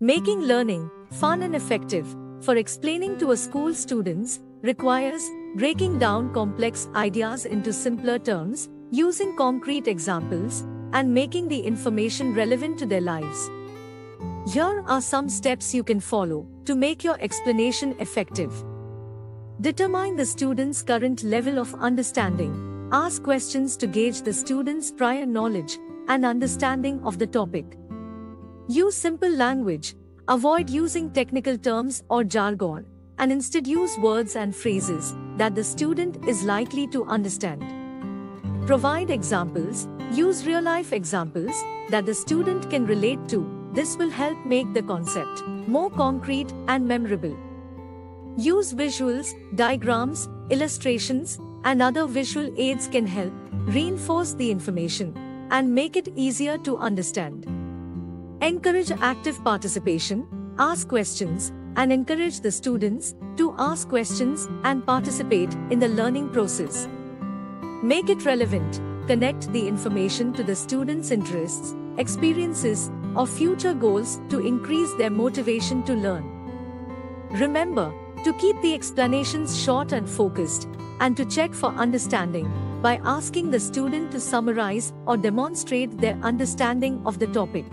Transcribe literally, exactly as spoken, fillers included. Making learning fun and effective for explaining to a school students requires breaking down complex ideas into simpler terms, using concrete examples, and making the information relevant to their lives. Here are some steps you can follow to make your explanation effective. Determine the student's current level of understanding. Ask questions to gauge the student's prior knowledge and understanding of the topic. Use simple language. Avoid using technical terms or jargon, and instead use words and phrases that the student is likely to understand. Provide examples. Use real-life examples that the student can relate to. This will help make the concept more concrete and memorable. Use visuals. Diagrams, illustrations, and other visual aids can help reinforce the information and make it easier to understand. Encourage active participation. Ask questions and encourage the students to ask questions and participate in the learning process. Make it relevant. Connect the information to the students' interests, experiences, or future goals to increase their motivation to learn. Remember to keep the explanations short and focused, and to check for understanding by asking the student to summarize or demonstrate their understanding of the topic.